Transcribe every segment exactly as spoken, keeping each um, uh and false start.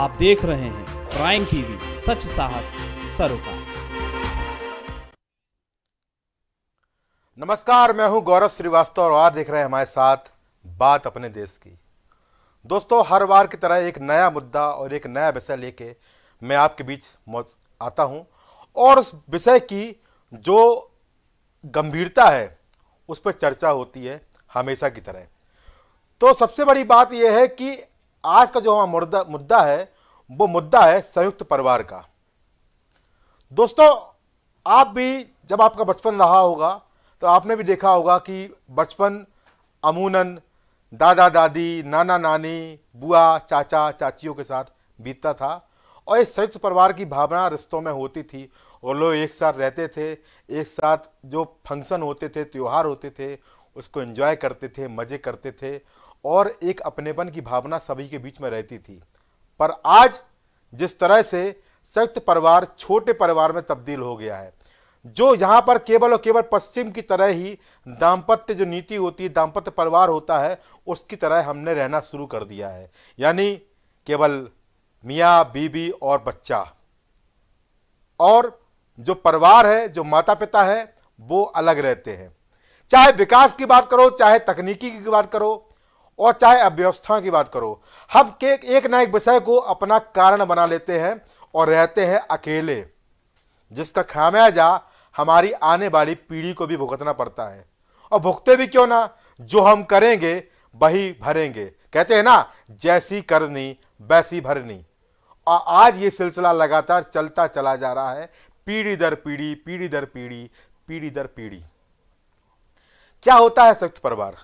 आप देख रहे हैं प्राइम टीवी, सच साहस सरोकार। नमस्कार, मैं हूं गौरव श्रीवास्तव और आप देख रहे हैं हमारे साथ बात अपने देश की। दोस्तों, हर बार की तरह एक नया मुद्दा और एक नया विषय लेके मैं आपके बीच आता हूं और उस विषय की जो गंभीरता है उस पर चर्चा होती है हमेशा की तरह। तो सबसे बड़ी बात यह है कि आज का जो हमारा मुद्दा मुद्दा है वो मुद्दा है संयुक्त परिवार का। दोस्तों, आप भी जब आपका बचपन रहा होगा तो आपने भी देखा होगा कि बचपन अमूनन दादा दादी, नाना नानी, बुआ, चाचा चाचियों के साथ बीतता था और इस संयुक्त परिवार की भावना रिश्तों में होती थी और लोग एक साथ रहते थे, एक साथ जो फंक्शन होते थे, त्यौहार होते थे, उसको एंजॉय करते थे, मज़े करते थे और एक अपनेपन की भावना सभी के बीच में रहती थी। पर आज जिस तरह से संयुक्त परिवार छोटे परिवार में तब्दील हो गया है, जो यहाँ पर केवल और केवल पश्चिम की तरह ही दाम्पत्य जो नीति होती है, दाम्पत्य परिवार होता है, उसकी तरह हमने रहना शुरू कर दिया है। यानी केवल मियाँ बीबी और बच्चा, और जो परिवार है, जो माता पिता है, वो अलग रहते हैं। चाहे विकास की बात करो, चाहे तकनीकी की बात करो और चाहे अव्यवस्था की बात करो, हम के एक ना एक विषय को अपना कारण बना लेते हैं और रहते हैं अकेले, जिसका खामियाजा हमारी आने वाली पीढ़ी को भी भुगतना पड़ता है। और भुगते भी क्यों ना, जो हम करेंगे वही भरेंगे। कहते हैं ना, जैसी करनी वैसी भरनी। और आज ये सिलसिला लगातार चलता चला जा रहा है, पीढ़ी दर पीढ़ी, पीढ़ी दर पीढ़ी, पीढ़ी दर पीढ़ी। क्या होता है संयुक्त परिवार?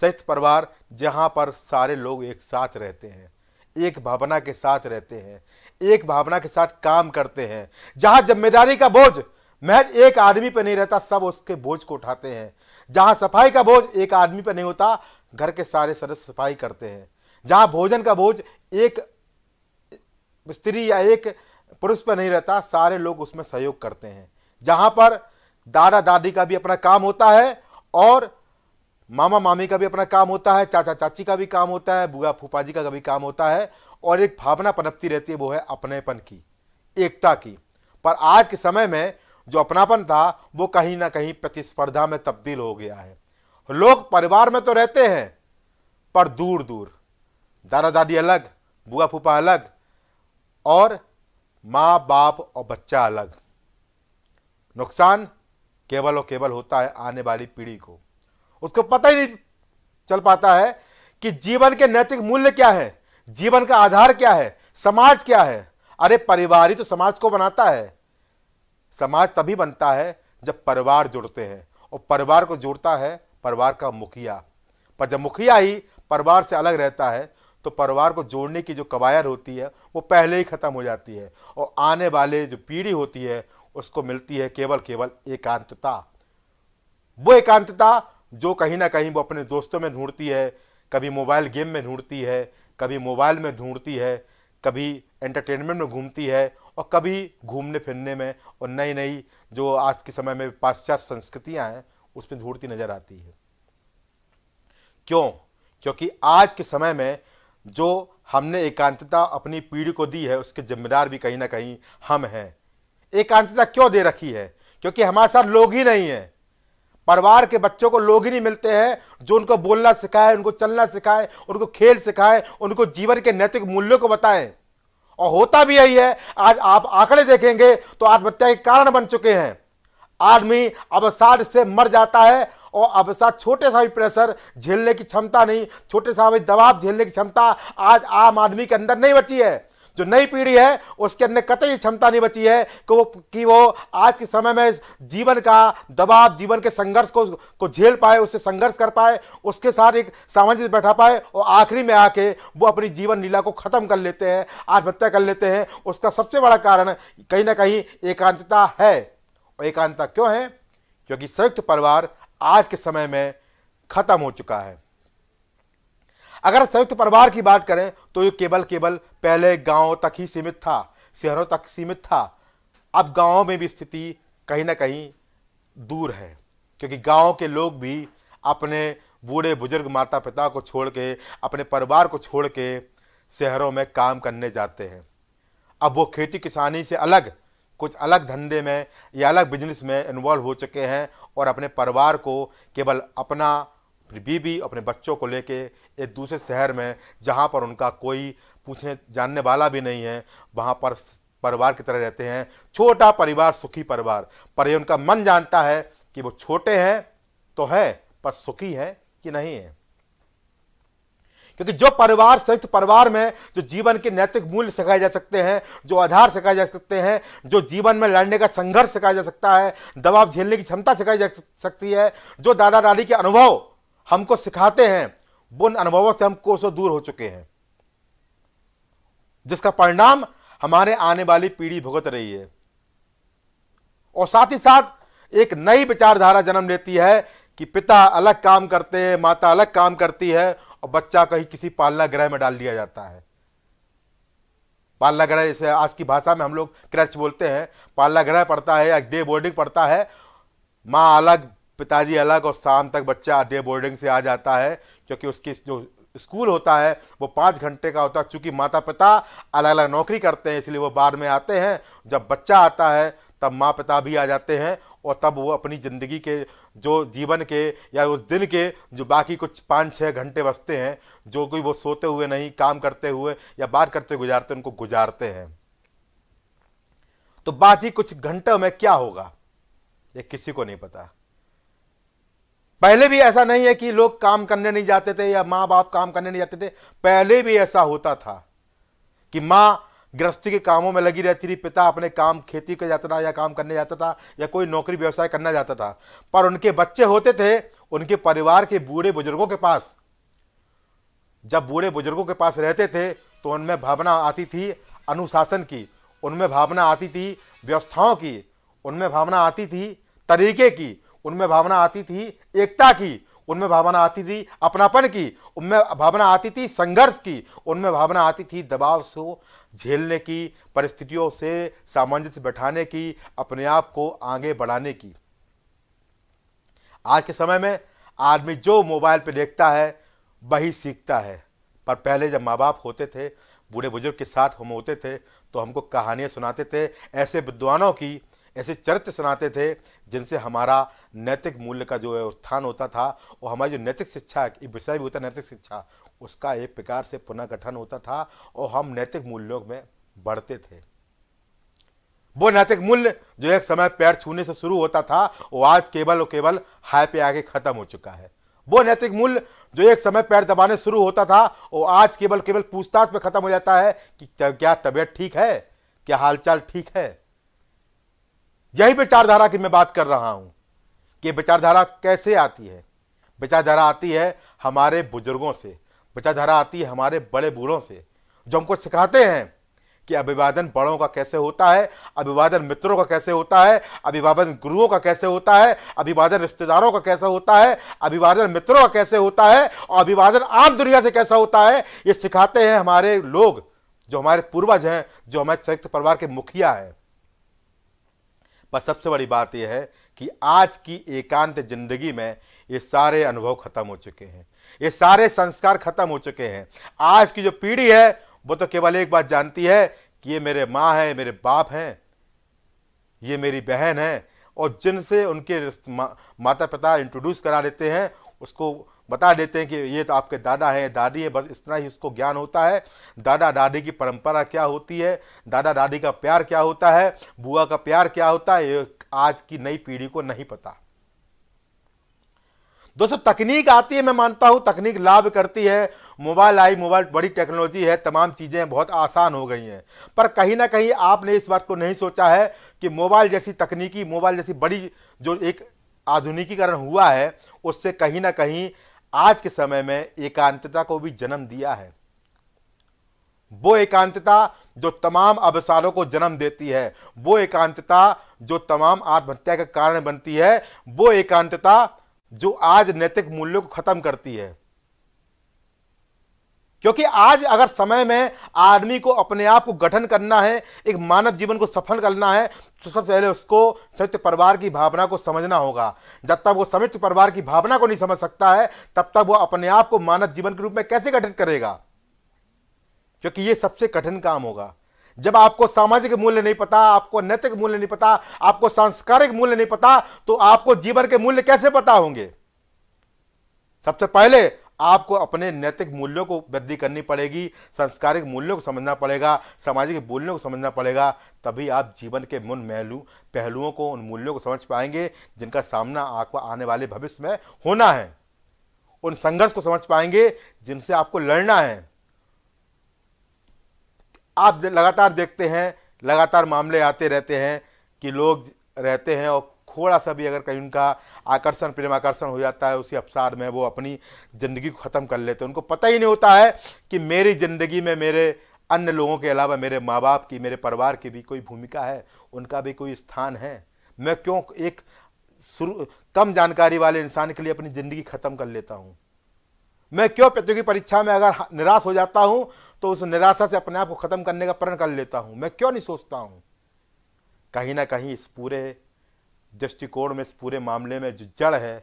संयुक्त परिवार जहाँ पर सारे लोग एक साथ रहते हैं, एक भावना के साथ रहते हैं, एक भावना के साथ काम करते हैं, जहाँ जिम्मेदारी का बोझ महज एक आदमी पर नहीं रहता, सब उसके बोझ को उठाते हैं। जहाँ सफाई का बोझ एक आदमी पर नहीं होता, घर के सारे सदस्य सफाई करते हैं। जहाँ भोजन का बोझ एक स्त्री या एक पुरुष पर नहीं रहता, सारे लोग उसमें सहयोग करते हैं। जहाँ पर दादा दादी का भी अपना काम होता है और मामा मामी का भी अपना काम होता है, चाचा चाची का भी काम होता है, बुआ फूफा जी का भी काम होता है, और एक भावना पनपती रहती है, वो है अपनेपन की, एकता की। पर आज के समय में जो अपनापन था वो कहीं ना कहीं प्रतिस्पर्धा में तब्दील हो गया है। लोग परिवार में तो रहते हैं पर दूर दूर, दादा दादी अलग, बुआ फूफा अलग और माँ बाप और बच्चा अलग। नुकसान केवल और केवल होता है आने वाली पीढ़ी को। उसको पता ही नहीं चल पाता है कि जीवन के नैतिक मूल्य क्या है, जीवन का आधार क्या है, समाज क्या है। अरे परिवार ही तो समाज को बनाता है। समाज तभी बनता है जब परिवार जुड़ते हैं और परिवार को जोड़ता है परिवार का मुखिया। पर जब मुखिया ही परिवार से अलग रहता है तो परिवार को जोड़ने की जो कवायद होती है वो पहले ही ख़त्म हो जाती है और आने वाले जो पीढ़ी होती है उसको मिलती है केवल केवल एकांतता। वो एकांतता जो कहीं ना कहीं वो अपने दोस्तों में ढूंढती है, कभी मोबाइल गेम में ढूंढती है, कभी मोबाइल में ढूंढती है, कभी एंटरटेनमेंट में घूमती है और कभी घूमने फिरने में और नई नई जो आज के समय में पाश्चात्य संस्कृतियां हैं उसमें ढूंढती नज़र आती है। क्यों? क्योंकि आज के समय में जो हमने एकांतता अपनी पीढ़ी को दी है उसके जिम्मेदार भी कहीं ना कहीं हम हैं। एकांतता क्यों दे रखी है? क्योंकि हमारे साथ लोग ही नहीं हैं। परिवार के बच्चों को लोग ही नहीं मिलते हैं जो उनको बोलना सिखाए, उनको चलना सिखाए, उनको खेल सिखाए, उनको जीवन के नैतिक मूल्यों को बताएं। और होता भी यही है। आज आप आंकड़े देखेंगे तो आत्महत्या के कारण बन चुके हैं। आदमी अवसाद से मर जाता है और अवसाद छोटे सा भी प्रेशर झेलने की क्षमता नहीं, छोटे सा भी दबाव झेलने की क्षमता आज आम आदमी के अंदर नहीं बची है। जो नई पीढ़ी है उसके अंदर कतई क्षमता नहीं बची है कि वो कि वो आज के समय में जीवन का दबाव, जीवन के संघर्ष को को झेल पाए, उससे संघर्ष कर पाए, उसके साथ एक सामंजस्य बैठा पाए और आखिरी में आके वो अपनी जीवन लीला को ख़त्म कर लेते हैं, आत्महत्या कर लेते हैं। उसका सबसे बड़ा कारण कहीं ना कहीं एकांतता है। और एकांतता क्यों है? क्योंकि संयुक्त परिवार आज के समय में ख़त्म हो चुका है। अगर संयुक्त परिवार की बात करें तो ये केवल केवल पहले गांव तक ही सीमित था, शहरों तक सीमित था। अब गांवों में भी स्थिति कहीं ना कहीं दूर है, क्योंकि गांव के लोग भी अपने बूढ़े बुजुर्ग माता पिता को छोड़ के, अपने परिवार को छोड़ के शहरों में काम करने जाते हैं। अब वो खेती किसानी से अलग कुछ अलग धंधे में या अलग बिजनेस में इन्वॉल्व हो चुके हैं और अपने परिवार को केवल अपना बीवी अपने बच्चों को लेके एक दूसरे शहर में जहाँ पर उनका कोई पूछने जानने वाला भी नहीं है वहाँ पर परिवार की तरह रहते हैं। छोटा परिवार सुखी परिवार, पर ये उनका मन जानता है कि वो छोटे हैं तो है पर सुखी है कि नहीं है, क्योंकि जो परिवार संयुक्त परिवार में जो जीवन के नैतिक मूल्य सिखाए जा सकते हैं, जो आधार सिखाए जा सकते हैं, जो जीवन में लड़ने का संघर्ष सिखाया जा सकता है, दबाव झेलने की क्षमता सिखाई जा सकती है, जो दादा दादी के अनुभव हमको सिखाते हैं, उन अनुभवों से हम कोसों दूर हो चुके हैं, जिसका परिणाम हमारे आने वाली पीढ़ी भुगत रही है। और साथ ही साथ एक नई विचारधारा जन्म लेती है कि पिता अलग काम करते हैं, माता अलग काम करती है और बच्चा कहीं किसी पालना गृह में डाल दिया जाता है। पालना गृह, जैसे आज की भाषा में हम लोग क्रच बोलते हैं, पालना गृह पड़ता है या डे बोर्डिंग पड़ता है। माँ अलग, पिताजी अलग और शाम तक बच्चा डे बोर्डिंग से आ जाता है, क्योंकि उसकी जो स्कूल होता है वो पाँच घंटे का होता है। चूँकि माता पिता अलग अलग नौकरी करते हैं इसलिए वो बाद में आते हैं। जब बच्चा आता है तब माँ पिता भी आ जाते हैं और तब वो अपनी ज़िंदगी के जो जीवन के या उस दिन के जो बाकी कुछ पाँच छः घंटे बचते हैं, जो कोई वो सोते हुए नहीं, काम करते हुए या बात करते हुए गुजारते, उनको गुजारते हैं। तो बाकी कुछ घंटों में क्या होगा ये किसी को नहीं पता। पहले भी ऐसा नहीं है कि लोग काम करने नहीं जाते थे या माँ बाप काम करने नहीं जाते थे। पहले भी ऐसा होता था कि माँ गृहस्थी के कामों में लगी रहती थी, पिता अपने काम खेती के जाता था या काम करने जाता था या कोई नौकरी व्यवसाय करना जाता था। पर उनके बच्चे होते थे उनके परिवार के बूढ़े बुजुर्गों के पास। जब बूढ़े बुजुर्गों के पास रहते थे तो उनमें भावना आती थी अनुशासन की, उनमें भावना आती थी व्यवस्थाओं की, उनमें भावना आती थी तरीके की, उनमें भावना आती थी एकता की, उनमें भावना आती थी अपनापन की, उनमें भावना आती थी संघर्ष की, उनमें भावना आती थी दबाव से झेलने की, परिस्थितियों से सामंजस्य बैठाने की, अपने आप को आगे बढ़ाने की। आज के समय में आदमी जो मोबाइल पे देखता है वही सीखता है, पर पहले जब माँ बाप होते थे, बूढ़े बुजुर्ग के साथ हम होते थे तो हमको कहानियाँ सुनाते थे, ऐसे विद्वानों की ऐसे चरित्र सुनाते थे जिनसे हमारा नैतिक मूल्य का जो है उत्थान होता था और हमारी जो नैतिक शिक्षा एक विषय भी होता है नैतिक शिक्षा, उसका एक प्रकार से पुनर्गठन होता था और हम नैतिक मूल्यों में बढ़ते थे। वो नैतिक मूल्य जो एक समय पैर छूने से शुरू होता था वो आज केवल और केवल हाई पे आके ख़त्म हो चुका है। वो नैतिक मूल्य जो एक समय पैर दबाने शुरू होता था वो आज केवल केवल पूछताछ में ख़त्म हो जाता है कि क्या तबीयत ठीक है, क्या हालचाल ठीक है। यही विचारधारा की मैं बात कर रहा हूं कि विचारधारा कैसे आती है। विचारधारा आती है हमारे बुजुर्गों से, विचारधारा आती है हमारे बड़े बूढ़ों से, जो हमको सिखाते हैं कि अभिवादन बड़ों का कैसे होता है, अभिवादन मित्रों का कैसे होता है, अभिवादन गुरुओं का कैसे होता है, अभिवादन रिश्तेदारों का कैसे होता है, अभिवादन मित्रों का कैसे होता है और अभिवादन आम दुनिया से कैसा होता है। ये सिखाते हैं हमारे लोग जो हमारे पूर्वज हैं, जो हमारे संयुक्त परिवार के मुखिया हैं। पर सबसे बड़ी बात यह है कि आज की एकांत जिंदगी में ये सारे अनुभव खत्म हो चुके हैं, ये सारे संस्कार खत्म हो चुके हैं। आज की जो पीढ़ी है वो तो केवल एक बात जानती है कि ये मेरे माँ है, मेरे बाप हैं, ये मेरी बहन है, और जिनसे उनके मा, माता पिता इंट्रोड्यूस करा देते हैं, उसको बता देते हैं कि ये तो आपके दादा हैं, दादी है, बस इतना ही उसको ज्ञान होता है। दादा दादी की परंपरा क्या होती है, दादा दादी का प्यार क्या होता है, बुआ का प्यार क्या होता है, ये आज की नई पीढ़ी को नहीं पता। दोस्तों तकनीक आती है, मैं मानता हूँ तकनीक लाभ करती है, मोबाइल आई, मोबाइल बड़ी टेक्नोलॉजी है, तमाम चीज़ें बहुत आसान हो गई हैं। पर कहीं ना कहीं आपने इस बात को नहीं सोचा है कि मोबाइल जैसी तकनीकी, मोबाइल जैसी बड़ी जो एक आधुनिकीकरण हुआ है, उससे कहीं ना कहीं आज के समय में एकांतता को भी जन्म दिया है। वो एकांतता जो तमाम अवसादों को जन्म देती है, वो एकांतता जो तमाम आत्महत्या का कारण बनती है, वो एकांतता जो आज नैतिक मूल्यों को खत्म करती है। क्योंकि आज अगर समय में आदमी को अपने आप को गठन करना है, एक मानव जीवन को सफल करना है, तो सबसे पहले उसको संयुक्त परिवार की भावना को समझना होगा। जब तक वो संयुक्त परिवार की भावना को नहीं समझ सकता है, तब तक वो अपने आप को मानव जीवन के रूप में कैसे गठित करेगा। क्योंकि ये सबसे कठिन काम होगा। जब आपको सामाजिक मूल्य नहीं पता, आपको नैतिक मूल्य नहीं पता, आपको सांस्कृतिक मूल्य नहीं पता, तो आपको जीवन के मूल्य कैसे पता होंगे? सबसे पहले आपको अपने नैतिक मूल्यों को वृद्धि करनी पड़ेगी, सांस्कृतिक मूल्यों को समझना पड़ेगा, सामाजिक मूल्यों को समझना पड़ेगा, तभी आप जीवन के उन पहलुओं को, उन मूल्यों को समझ पाएंगे जिनका सामना आपको आने वाले भविष्य में होना है, उन संघर्ष को समझ पाएंगे जिनसे आपको लड़ना है। आप लगातार देखते हैं, लगातार मामले आते रहते हैं कि लोग रहते हैं और थोड़ा सा भी अगर कहीं उनका आकर्षण, प्रेम आकर्षण हो जाता है, उसी अवसार में वो अपनी ज़िंदगी को ख़त्म कर लेते हैं। उनको पता ही नहीं होता है कि मेरी ज़िंदगी में मेरे अन्य लोगों के अलावा मेरे माँ बाप की, मेरे परिवार की भी कोई भूमिका है, उनका भी कोई स्थान है। मैं क्यों एक शुरू कम जानकारी वाले इंसान के लिए अपनी ज़िंदगी ख़त्म कर लेता हूँ? मैं क्यों प्रतियोगी परीक्षा में अगर निराश हो जाता हूँ तो उस निराशा से अपने आप को ख़त्म करने का प्रण कर लेता हूँ? मैं क्यों नहीं सोचता हूँ? कहीं ना कहीं इस पूरे दृष्टिकोण में, इस पूरे मामले में जो जड़ है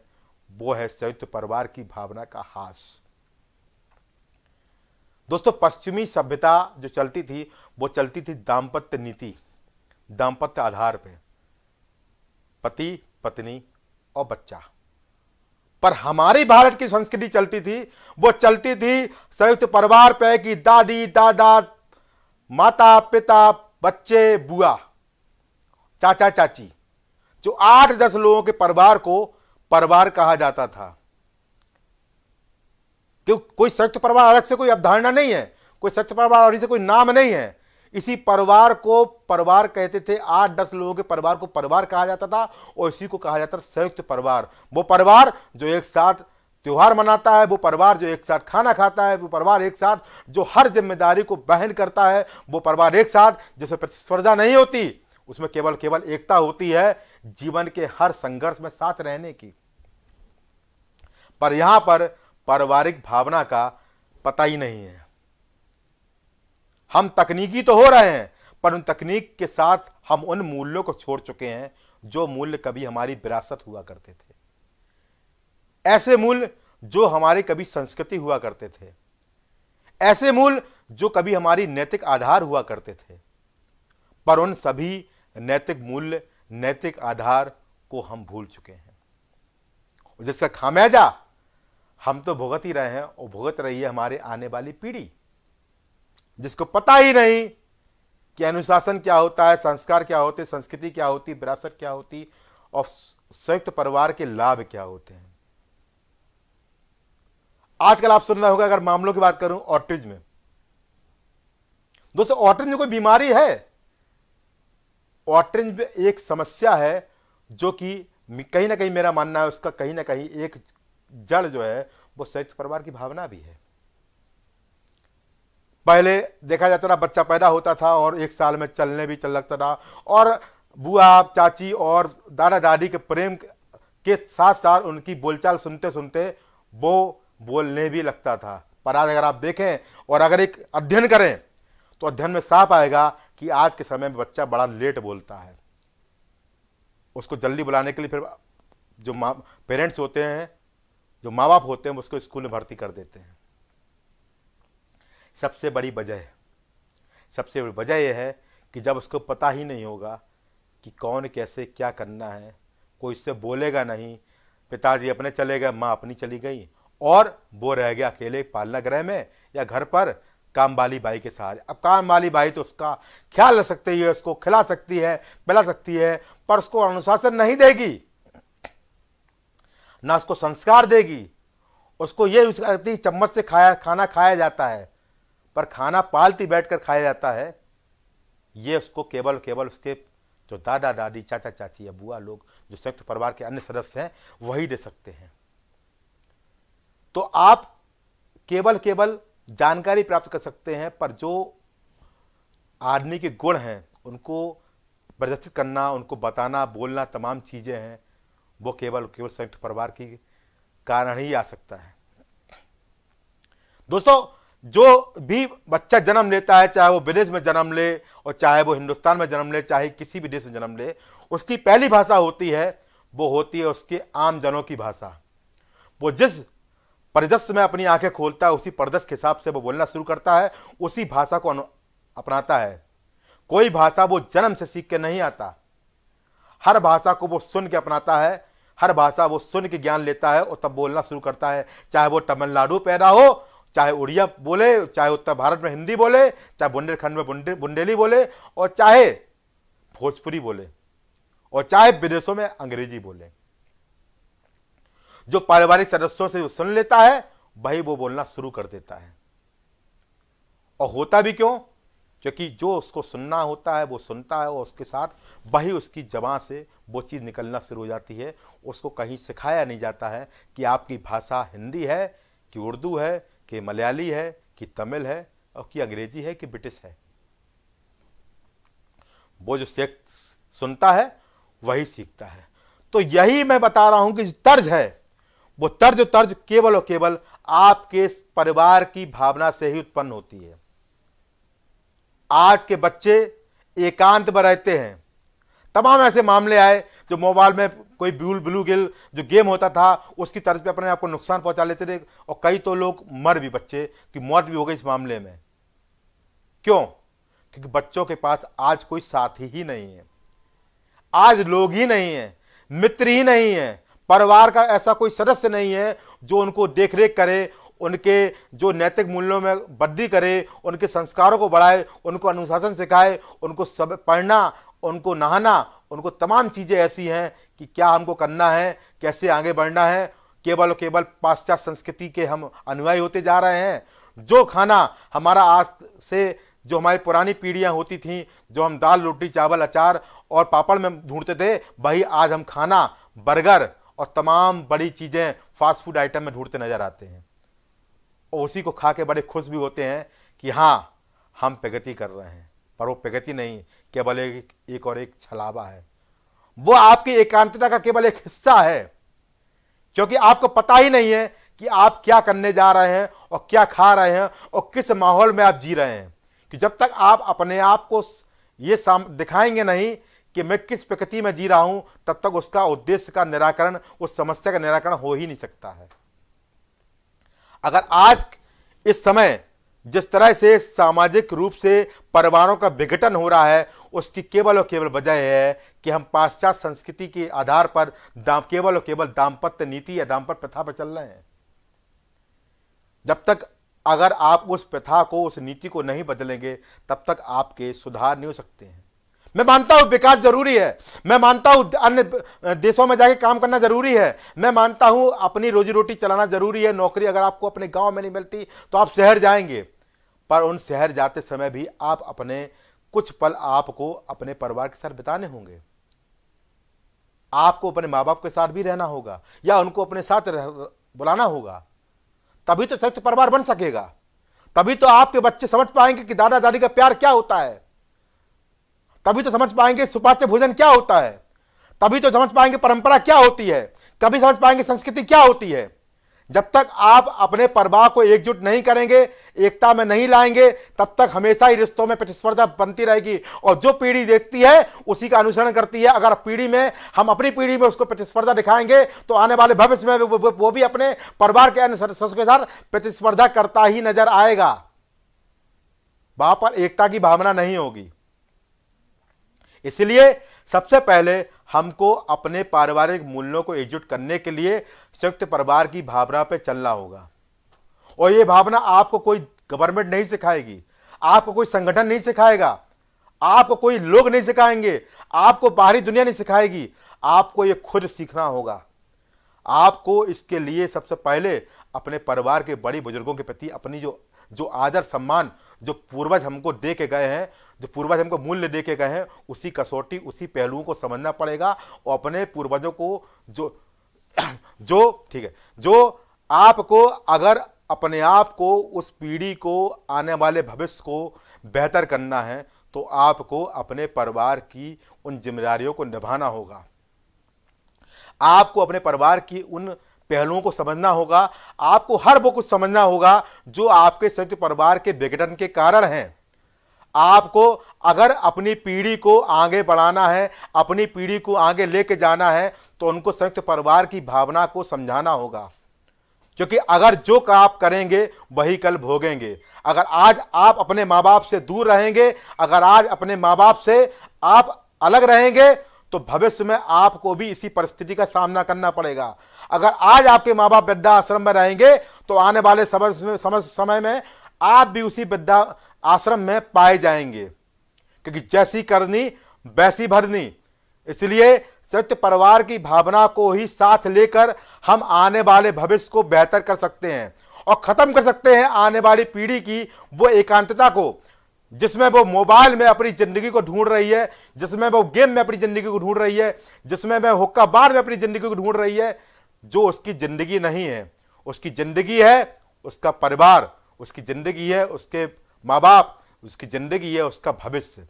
वो है संयुक्त परिवार की भावना का ह्रास। दोस्तों, पश्चिमी सभ्यता जो चलती थी वो चलती थी दाम्पत्य नीति, दाम्पत्य आधार पे, पति पत्नी और बच्चा। पर हमारी भारत की संस्कृति चलती थी, वो चलती थी संयुक्त परिवार पे कि दादी दादा, माता पिता, बच्चे, बुआ, चाचा चाची, जो आठ दस लोगों के परिवार को परिवार कहा जाता था। क्यों? कोई संयुक्त परिवार अलग से कोई अवधारणा नहीं है, कोई संयुक्त परिवार अलग से कोई नाम नहीं है। इसी परिवार को परिवार कहते थे, आठ दस लोगों के परिवार को परिवार कहा जाता था और इसी को कहा जाता था संयुक्त परिवार। वो परिवार जो एक साथ त्यौहार मनाता है, वो परिवार जो एक साथ खाना खाता है, वो परिवार एक साथ जो हर जिम्मेदारी को वहन करता है, वो परिवार एक साथ जिसमें प्रतिस्पर्धा नहीं होती, उसमें केवल केवल एकता होती है जीवन के हर संघर्ष में साथ रहने की। पर यहां पर पारिवारिक भावना का पता ही नहीं है। हम तकनीकी तो हो रहे हैं, पर उन तकनीक के साथ हम उन मूल्यों को छोड़ चुके हैं जो मूल्य कभी हमारी विरासत हुआ करते थे, ऐसे मूल्य जो हमारी कभी संस्कृति हुआ करते थे, ऐसे मूल्य जो कभी हमारी नैतिक आधार हुआ करते थे। पर उन सभी नैतिक मूल्य, नैतिक आधार को हम भूल चुके हैं, जिसका खामियाजा हम तो भुगत ही रहे हैं और भुगत रही है हमारे आने वाली पीढ़ी, जिसको पता ही नहीं कि अनुशासन क्या होता है, संस्कार क्या होते, संस्कृति क्या होती, विरासत क्या होती और संयुक्त परिवार के लाभ क्या होते हैं। आजकल आप सुन रहे होंगे, अगर मामलों की बात करूं ऑटिज्म में, दोस्तों ऑटिज्म कोई बीमारी है, ऑटिज्म एक समस्या है जो कि कहीं ना कहीं मेरा मानना है उसका कहीं ना कहीं एक जड़ जो है वो संयुक्त परिवार की भावना भी है। पहले देखा जाता था बच्चा पैदा होता था और एक साल में चलने भी चल लगता था और बुआ, चाची और दादा दादी के प्रेम के साथ साथ उनकी बोलचाल सुनते सुनते वो बोलने भी लगता था। पर आज अगर आप देखें और अगर एक अध्ययन करें तो अध्ययन में साफ आएगा कि आज के समय में बच्चा बड़ा लेट बोलता है। उसको जल्दी बुलाने के लिए फिर जो माँ पेरेंट्स होते हैं, जो माँ बाप होते हैं, उसको स्कूल में भर्ती कर देते हैं। सबसे बड़ी वजह सबसे बड़ी वजह यह है कि जब उसको पता ही नहीं होगा कि कौन कैसे क्या करना है, कोई इससे बोलेगा नहीं, पिताजी अपने चले गए, माँ अपनी चली गई और वो रह गया अकेले पालना गृह में या घर पर काम वाली बाई के सहारे। अब काम वाली बाई तो उसका ख्याल रख सकती है, उसको खिला सकती है, पिला सकती है, पर उसको अनुशासन नहीं देगी, ना उसको संस्कार देगी। उसको ये उसकी चम्मच से खाया खाना खाया जाता है, पर खाना पालती बैठकर खाया जाता है। ये उसको केवल केवल उसके जो दादा दादी, चाचा चाची या बुआ लोग जो संयुक्त परिवार के अन्य सदस्य हैं वही दे सकते हैं। तो आप केवल केवल जानकारी प्राप्त कर सकते हैं, पर जो आदमी के गुण हैं उनको प्रदर्शित करना, उनको बताना, बोलना, तमाम चीज़ें हैं वो केवल केवल संयुक्त परिवार की कारण ही आ सकता है। दोस्तों, जो भी बच्चा जन्म लेता है, चाहे वो विदेश में जन्म ले और चाहे वो हिंदुस्तान में जन्म ले, चाहे किसी भी देश में जन्म ले, उसकी पहली भाषा होती है वो होती है उसके आमजनों की भाषा। वो जिस परिदृश्य में अपनी आंखें खोलता है, उसी परिदृश्य के हिसाब से वो बोलना शुरू करता है, उसी भाषा को अपनाता है। कोई भाषा वो जन्म से सीख के नहीं आता, हर भाषा को वो सुन के अपनाता है, हर भाषा वो सुन के ज्ञान लेता है और तब बोलना शुरू करता है। चाहे वो तमिलनाडु पैदा हो, चाहे उड़िया बोले, चाहे उत्तर भारत में हिंदी बोले, चाहे बुंदेलखंड में बुंदेली बोले, और चाहे भोजपुरी बोले, और चाहे विदेशों में अंग्रेजी बोले। जो पारिवारिक सदस्यों से सुन लेता है वही वो बोलना शुरू कर देता है। और होता भी क्यों? क्योंकि जो उसको सुनना होता है वो सुनता है और उसके साथ वही उसकी जबान से वो चीज़ निकलना शुरू हो जाती है। उसको कहीं सिखाया नहीं जाता है कि आपकी भाषा हिंदी है कि उर्दू है कि मलयाली है कि तमिल है और कि अंग्रेजी है कि ब्रिटिश है। वो जो सीख सुनता है वही सीखता है। तो यही मैं बता रहा हूँ कि जो तर्ज है वो तर्ज तर्ज केवल और केवल आपके परिवार की भावना से ही उत्पन्न होती है। आज के बच्चे एकांत में रहते हैं। तमाम ऐसे मामले आए जो मोबाइल में कोई ब्लू ब्लू गिल जो गेम होता था उसकी तर्ज पे अपने आप को नुकसान पहुंचा लेते थे और कई तो लोग मर भी, बच्चे की मौत भी हो गई इस मामले में। क्यों? क्योंकि बच्चों के पास आज कोई साथी ही नहीं है, आज लोग ही नहीं हैं, मित्र ही नहीं हैं, परिवार का ऐसा कोई सदस्य नहीं है जो उनको देखरेख करे, उनके जो नैतिक मूल्यों में वृद्धि करे, उनके संस्कारों को बढ़ाए, उनको अनुशासन सिखाए, उनको सब पढ़ना, उनको नहाना, उनको तमाम चीज़ें ऐसी हैं कि क्या हमको करना है, कैसे आगे बढ़ना है। केवल और केवल पाश्चात्य संस्कृति के हम अनुयायी होते जा रहे हैं। जो खाना हमारा आज से जो हमारी पुरानी पीढ़ियाँ होती थीं, जो हम दाल रोटी चावल अचार और पापड़ में ढूंढते थे, वही आज हम खाना बर्गर और तमाम बड़ी चीज़ें फास्ट फूड आइटम में ढूंढते नजर आते हैं और उसी को खा के बड़े खुश भी होते हैं कि हाँ हम प्रगति कर रहे हैं। पर वो प्रगति नहीं, केवल एक, एक और एक छलावा है। वो आपकी एकांतता का केवल एक हिस्सा है, क्योंकि आपको पता ही नहीं है कि आप क्या करने जा रहे हैं और क्या खा रहे हैं और किस माहौल में आप जी रहे हैं। कि जब तक आप अपने आप को ये दिखाएंगे नहीं कि मैं किस प्रकृति में जी रहा हूँ, तब तक उसका उद्देश्य का निराकरण, उस समस्या का निराकरण हो ही नहीं सकता है। अगर आज इस समय जिस तरह से सामाजिक रूप से परिवारों का विघटन हो रहा है, उसकी केवल और केवल वजह है कि हम पाश्चात्य संस्कृति के आधार पर दाम केवल और केवल दाम्पत्य नीति या दाम्पत्य प्रथा पर चल रहे हैं। जब तक अगर आप उस प्रथा को, उस नीति को नहीं बदलेंगे, तब तक आपके सुधार नहीं हो सकते हैं। मैं मानता हूँ विकास जरूरी है, मैं मानता हूँ अन्य देशों में जाके काम करना जरूरी है, मैं मानता हूँ अपनी रोजी रोटी चलाना जरूरी है। नौकरी अगर आपको अपने गांव में नहीं मिलती तो आप शहर जाएंगे, पर उन शहर जाते समय भी आप अपने कुछ पल आपको अपने परिवार के साथ बिताने होंगे। आपको अपने माँ बाप के साथ भी रहना होगा या उनको अपने साथ बुलाना होगा, तभी तो संयुक्त परिवार बन सकेगा, तभी तो आपके बच्चे समझ पाएंगे कि दादा दादी का प्यार क्या होता है, तभी तो समझ पाएंगे सुपाच्य भोजन क्या होता है, तभी तो समझ पाएंगे परंपरा क्या होती है, तभी समझ पाएंगे संस्कृति क्या होती है। जब तक आप अपने परिवार को एकजुट नहीं करेंगे, एकता में नहीं लाएंगे, तब तक हमेशा ही रिश्तों में प्रतिस्पर्धा बनती रहेगी और जो पीढ़ी देखती है उसी का अनुसरण करती है। अगर पीढ़ी में हम अपनी पीढ़ी में उसको प्रतिस्पर्धा दिखाएंगे तो आने वाले भविष्य में वो भी अपने परिवार के अन्य सदस्यों के साथ प्रतिस्पर्धा करता ही नजर आएगा। वहां पर एकता की भावना नहीं होगी। इसलिए सबसे पहले हमको अपने पारिवारिक मूल्यों को एकजुट करने के लिए संयुक्त परिवार की भावना पे चलना होगा। और ये भावना आपको कोई गवर्नमेंट नहीं सिखाएगी, आपको कोई संगठन नहीं सिखाएगा, आपको कोई लोग नहीं सिखाएंगे, आपको बाहरी दुनिया नहीं सिखाएगी, आपको ये खुद सीखना होगा। आपको इसके लिए सबसे पहले अपने परिवार के बड़े बुजुर्गों के प्रति अपनी जो जो आदर सम्मान, जो पूर्वज हमको दे के गए हैं, जो पूर्वज हमको मूल्य दे के गए हैं, उसी कसौटी, उसी पहलुओं को समझना पड़ेगा। और अपने पूर्वजों को जो जो ठीक है जो आपको अगर अपने आप को, उस पीढ़ी को, आने वाले भविष्य को बेहतर करना है तो आपको अपने परिवार की उन जिम्मेदारियों को निभाना होगा। आपको अपने परिवार की उन पहलुओं को समझना होगा, आपको हर वो कुछ समझना होगा जो आपके संयुक्त परिवार के विघटन के कारण हैं। आपको अगर अपनी पीढ़ी को आगे बढ़ाना है, अपनी पीढ़ी को आगे लेके जाना है, तो उनको संयुक्त परिवार की भावना को समझाना होगा। क्योंकि अगर जो आप करेंगे वही कल भोगेंगे। अगर आज आप अपने माँ बाप से दूर रहेंगे, अगर आज अपने माँ बाप से आप अलग रहेंगे तो भविष्य में आपको भी इसी परिस्थिति का सामना करना पड़ेगा। अगर आज आपके माँ बाप वृद्धा आश्रम में रहेंगे तो आने वाले समय समय में आप भी उसी वृद्धा आश्रम में पाए जाएंगे, क्योंकि जैसी करनी वैसी भरनी। इसलिए संयुक्त परिवार की भावना को ही साथ लेकर हम आने वाले भविष्य को बेहतर कर सकते हैं और ख़त्म कर सकते हैं आने वाली पीढ़ी की वो एकांतता को, जिसमें वो मोबाइल में अपनी ज़िंदगी को ढूंढ रही है, जिसमें वो गेम में अपनी ज़िंदगी को ढूंढ रही है, जिसमें वह हुक्का बार में अपनी ज़िंदगी को ढूंढ रही है, जो उसकी ज़िंदगी नहीं है। उसकी ज़िंदगी है उसका परिवार, उसकी ज़िंदगी है उसके माँ बाप, उसकी ज़िंदगी है उसका भविष्य।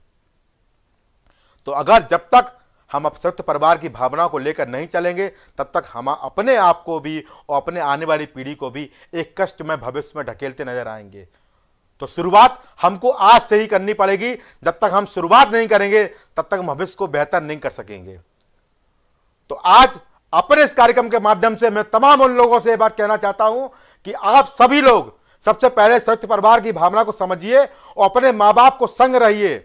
तो अगर जब तक हम अब संयुक्त परिवार की भावना को लेकर नहीं चलेंगे तब तक हम अपने आप को भी और अपने आने वाली पीढ़ी को भी एक कष्ट में भविष्य में ढकेलते नजर आएंगे। तो शुरुआत हमको आज से ही करनी पड़ेगी। जब तक हम शुरुआत नहीं करेंगे तब तक हम भविष्य को बेहतर नहीं कर सकेंगे। तो आज अपने इस कार्यक्रम के माध्यम से मैं तमाम उन लोगों से ये बात कहना चाहता हूं कि आप सभी लोग सबसे पहले संयुक्त परिवार की भावना को समझिए और अपने माँ बाप को संग रहिए,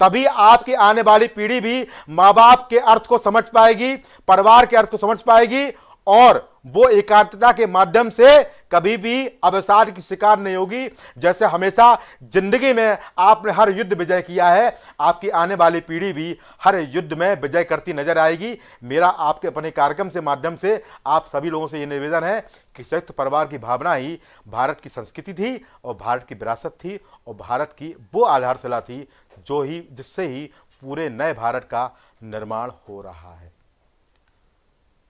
तभी आपकी आने वाली पीढ़ी भी माँ बाप के अर्थ को समझ पाएगी, परिवार के अर्थ को समझ पाएगी और वो एकांतता के माध्यम से कभी भी अवसाद की शिकार नहीं होगी। जैसे हमेशा जिंदगी में आपने हर युद्ध विजय किया है, आपकी आने वाली पीढ़ी भी हर युद्ध में विजय करती नजर आएगी। मेरा आपके अपने कार्यक्रम से माध्यम से आप सभी लोगों से ये निवेदन है कि संयुक्त परिवार की भावना ही भारत की संस्कृति थी और भारत की विरासत थी और भारत की वो आधारशिला थी जो ही जिससे ही पूरे नए भारत का निर्माण हो रहा है।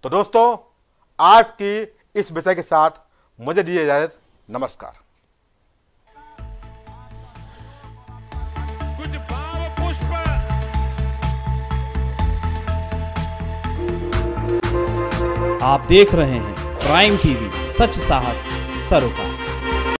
तो दोस्तों, आज की इस विषय के साथ मुझे दीजिए इजाजत। नमस्कार। कुछ भाव पुष्प आप देख रहे हैं प्राइम टीवी, सच साहस सरोकार।